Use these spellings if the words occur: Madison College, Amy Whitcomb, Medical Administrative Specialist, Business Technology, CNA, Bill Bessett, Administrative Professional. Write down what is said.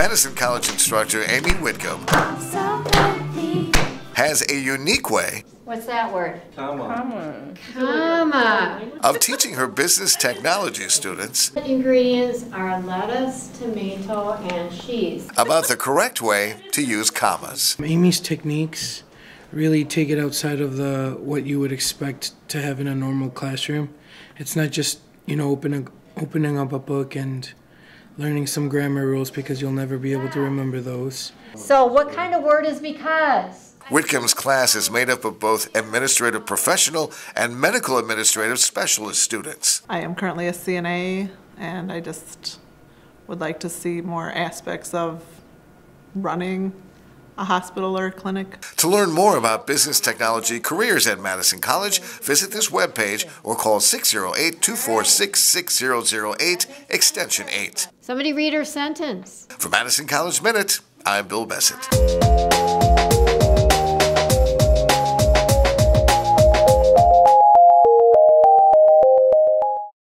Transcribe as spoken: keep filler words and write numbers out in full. Madison College instructor Amy Whitcomb has a unique way. What's that word? Comma. Comma. Of teaching her business technology students. The ingredients are lettuce, tomato, and cheese. About the correct way to use commas. Amy's techniques really take it outside of the what you would expect to have in a normal classroom. It's not just, you know, opening opening up a book and learning some grammar rules, because you'll never be able to remember those. So what kind of word is because? Whitcomb's class is made up of both administrative professional and medical administrative specialist students. I am currently a C N A, and I just would like to see more aspects of running a hospital or a clinic. To learn more about business technology careers at Madison College, visit this webpage or call six oh eight, two four six, six oh oh eight, extension eight. Somebody read her sentence. For Madison College Minute, I'm Bill Bessett.